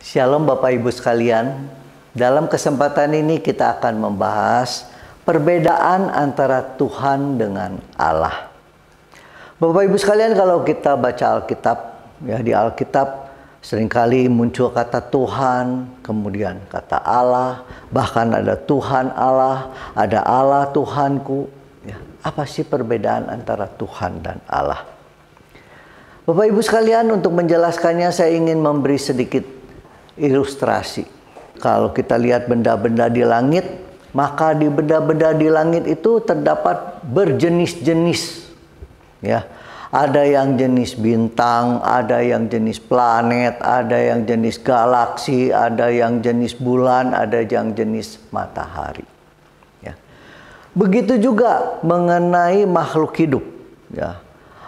Shalom Bapak Ibu sekalian. Dalam kesempatan ini kita akan membahas perbedaan antara Tuhan dengan Allah. Bapak Ibu sekalian, kalau kita baca Alkitab, ya di Alkitab seringkali muncul kata Tuhan, kemudian kata Allah, bahkan ada Tuhan Allah, ada Allah Tuhanku. Ya, apa sih perbedaan antara Tuhan dan Allah? Bapak Ibu sekalian, untuk menjelaskannya saya ingin memberi sedikit ilustrasi. Kalau kita lihat benda-benda di langit, maka di benda-benda di langit itu terdapat berjenis-jenis. Ya, ada yang jenis bintang, ada yang jenis planet, ada yang jenis galaksi, ada yang jenis bulan, ada yang jenis matahari. Ya. Begitu juga mengenai makhluk hidup. Ya.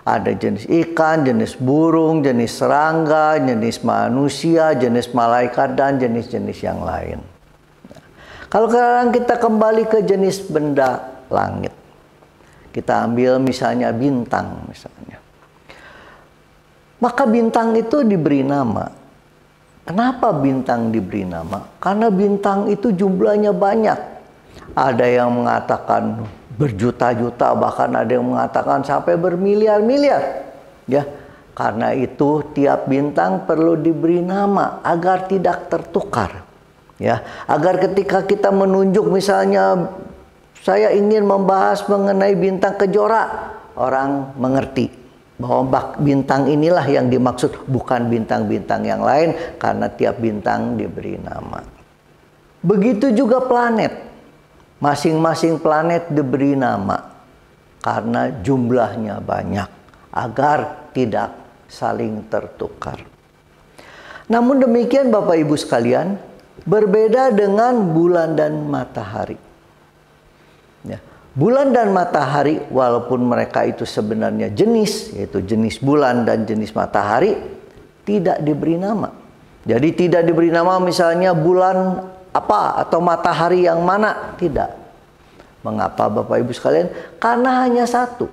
Ada jenis ikan, jenis burung, jenis serangga, jenis manusia, jenis malaikat, dan jenis-jenis yang lain. Nah, kalau sekarang kita kembali ke jenis benda langit. Kita ambil misalnya bintang. Maka bintang itu diberi nama. Kenapa bintang diberi nama? Karena bintang itu jumlahnya banyak. Ada yang mengatakan berjuta-juta, bahkan ada yang mengatakan sampai bermiliar-miliar, ya. Karena itu tiap bintang perlu diberi nama agar tidak tertukar, ya. Agar ketika kita menunjuk, misalnya saya ingin membahas mengenai bintang kejora, orang mengerti bahwa bintang inilah yang dimaksud, bukan bintang-bintang yang lain, karena tiap bintang diberi nama. Begitu juga planet. Masing-masing planet diberi nama karena jumlahnya banyak, agar tidak saling tertukar. Namun demikian Bapak Ibu sekalian, berbeda dengan bulan dan matahari. Ya, bulan dan matahari walaupun mereka itu sebenarnya jenis, yaitu jenis bulan dan jenis matahari, tidak diberi nama. Jadi tidak diberi nama misalnya bulan apa atau matahari yang mana, tidak. Mengapa Bapak Ibu sekalian? Karena hanya satu,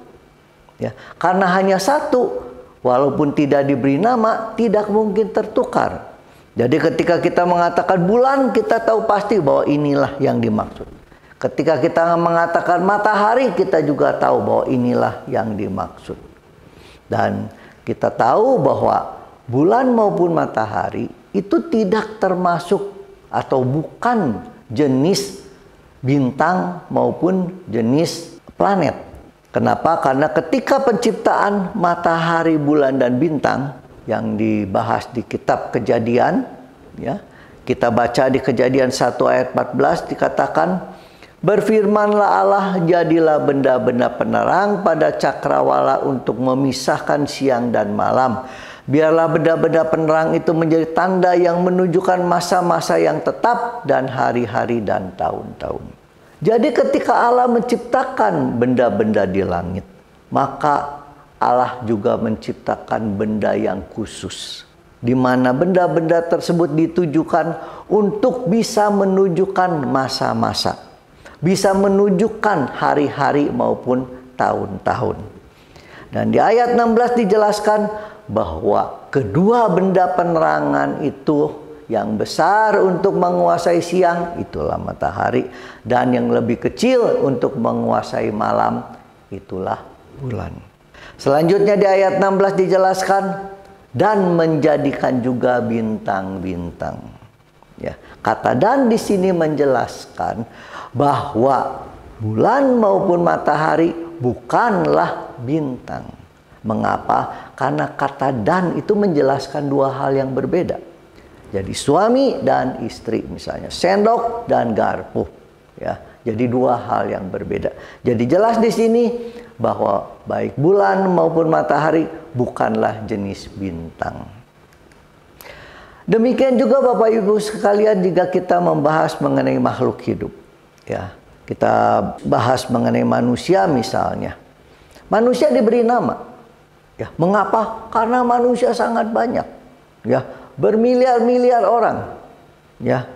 ya. Karena hanya satu, walaupun tidak diberi nama, tidak mungkin tertukar. Jadi ketika kita mengatakan bulan, kita tahu pasti bahwa inilah yang dimaksud. Ketika kita mengatakan matahari, kita juga tahu bahwa inilah yang dimaksud. Dan kita tahu bahwa bulan maupun matahari itu tidak termasuk atau bukan jenis bintang maupun jenis planet. Kenapa? Karena ketika penciptaan matahari, bulan, dan bintang yang dibahas di kitab Kejadian, ya, kita baca di Kejadian 1 ayat 14 dikatakan, "Berfirmanlah Allah, jadilah benda-benda penerang pada cakrawala untuk memisahkan siang dan malam. Biarlah benda-benda penerang itu menjadi tanda yang menunjukkan masa-masa yang tetap dan hari-hari dan tahun-tahun." Jadi ketika Allah menciptakan benda-benda di langit, maka Allah juga menciptakan benda yang khusus, di mana benda-benda tersebut ditujukan untuk bisa menunjukkan masa-masa, bisa menunjukkan hari-hari maupun tahun-tahun. Dan di ayat 16 dijelaskan bahwa kedua benda penerangan itu, yang besar untuk menguasai siang, itulah matahari, dan yang lebih kecil untuk menguasai malam, itulah bulan. Selanjutnya di ayat 16 dijelaskan, dan menjadikan juga bintang-bintang. Ya, kata dan di sini menjelaskan bahwa bulan maupun matahari bukanlah bintang. Mengapa? Karena kata dan itu menjelaskan dua hal yang berbeda. Jadi suami dan istri misalnya, sendok dan garpu, ya. Jadi dua hal yang berbeda. Jadi jelas di sini bahwa baik bulan maupun matahari bukanlah jenis bintang. Demikian juga Bapak Ibu sekalian jika kita membahas mengenai makhluk hidup, ya. Kita bahas mengenai manusia misalnya. Manusia diberi nama. Ya, mengapa? Karena manusia sangat banyak, ya, bermiliar-miliar orang, ya.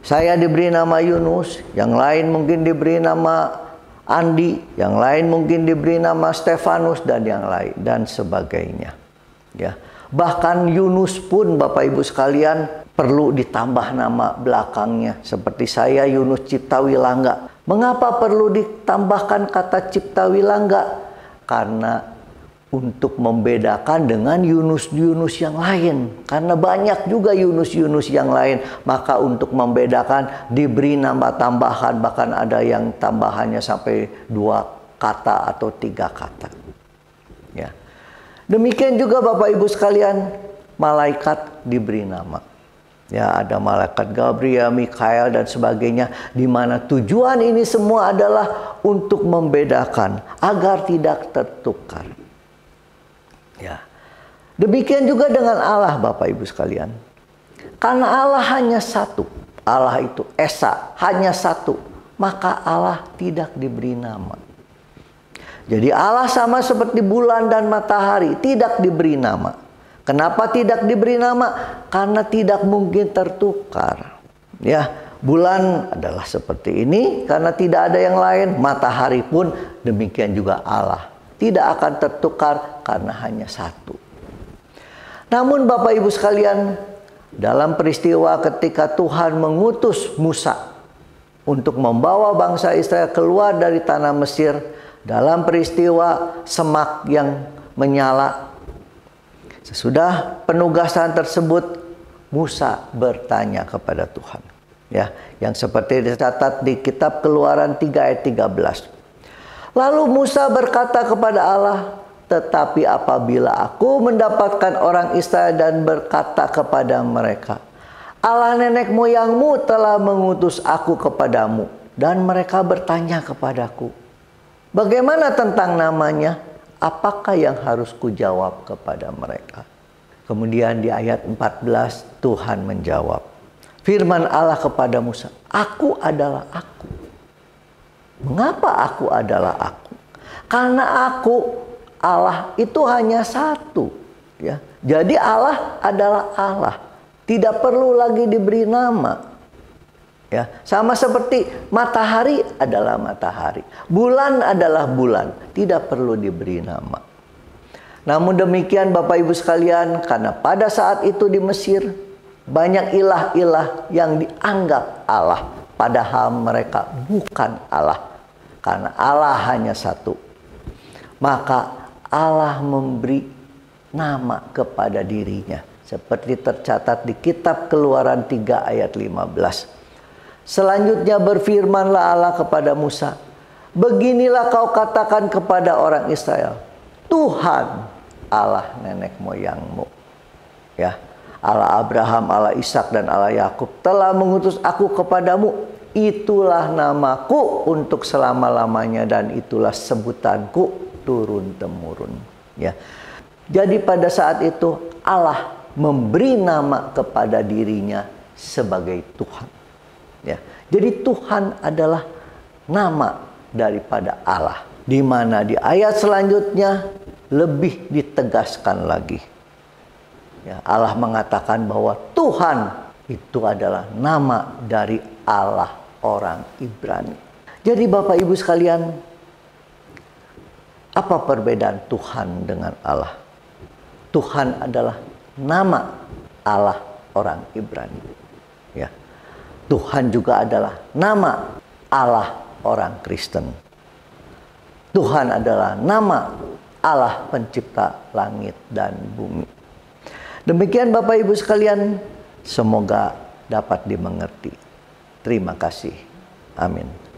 Saya diberi nama Yunus, yang lain mungkin diberi nama Andi, yang lain mungkin diberi nama Stefanus, dan yang lain dan sebagainya, ya. Bahkan Yunus pun Bapak Ibu sekalian perlu ditambah nama belakangnya. Seperti saya, Yunus Ciptawilangga. Mengapa perlu ditambahkan kata Ciptawilangga? Karena untuk membedakan dengan Yunus-Yunus yang lain. Karena banyak juga Yunus-Yunus yang lain. Maka untuk membedakan diberi nama tambahan. Bahkan ada yang tambahannya sampai 2 kata atau 3 kata. Ya. Demikian juga Bapak Ibu sekalian, malaikat diberi nama. Ya, ada malaikat Gabriel, Mikhail dan sebagainya. Di mana tujuan ini semua adalah untuk membedakan agar tidak tertukar. Ya. Demikian juga dengan Allah, Bapak Ibu sekalian. Karena Allah hanya satu. Allah itu Esa, hanya satu. Maka Allah tidak diberi nama. Jadi Allah sama seperti bulan dan matahari, tidak diberi nama. Kenapa tidak diberi nama? Karena tidak mungkin tertukar. Ya, bulan adalah seperti ini karena tidak ada yang lain. Matahari pun demikian juga Allah. Tidak akan tertukar karena hanya satu. Namun Bapak Ibu sekalian, dalam peristiwa ketika Tuhan mengutus Musa untuk membawa bangsa Israel keluar dari tanah Mesir, dalam peristiwa semak yang menyala, sesudah penugasan tersebut Musa bertanya kepada Tuhan. Ya, yang seperti dicatat di kitab Keluaran 3 ayat 13. Lalu Musa berkata kepada Allah, tetapi apabila aku mendapatkan orang Israel dan berkata kepada mereka, Allah nenek moyangmu telah mengutus aku kepadamu, dan mereka bertanya kepadaku, bagaimana tentang namanya? Apakah yang harus kujawab kepada mereka? Kemudian di ayat 14 Tuhan menjawab, firman Allah kepada Musa, aku adalah aku. Mengapa aku adalah aku? Karena aku, Allah itu hanya satu. Ya. Jadi Allah adalah Allah. Tidak perlu lagi diberi nama. Ya. Sama seperti matahari adalah matahari. Bulan adalah bulan. Tidak perlu diberi nama. Namun demikian Bapak Ibu sekalian, karena pada saat itu di Mesir, banyak ilah-ilah yang dianggap Allah. Padahal mereka bukan Allah. Karena Allah hanya satu. Maka Allah memberi nama kepada dirinya. Seperti tercatat di kitab Keluaran 3 ayat 15. Selanjutnya berfirmanlah Allah kepada Musa. Beginilah kau katakan kepada orang Israel. Tuhan Allah nenek moyangmu. Ya, Allah Abraham, Allah Ishak dan Allah Yakub telah mengutus aku kepadamu. Itulah namaku untuk selama-lamanya dan itulah sebutanku turun-temurun. Ya. Jadi pada saat itu Allah memberi nama kepada dirinya sebagai Tuhan. Ya. Jadi Tuhan adalah nama daripada Allah. Di mana di ayat selanjutnya lebih ditegaskan lagi. Ya, Allah mengatakan bahwa Tuhan itu adalah nama dari Allah orang Ibrani. Jadi Bapak Ibu sekalian, apa perbedaan Tuhan dengan Allah? Tuhan adalah nama Allah orang Ibrani. Ya. Tuhan juga adalah nama Allah orang Kristen. Tuhan adalah nama Allah pencipta langit dan bumi. Demikian Bapak Ibu sekalian, semoga dapat dimengerti. Terima kasih. Amin.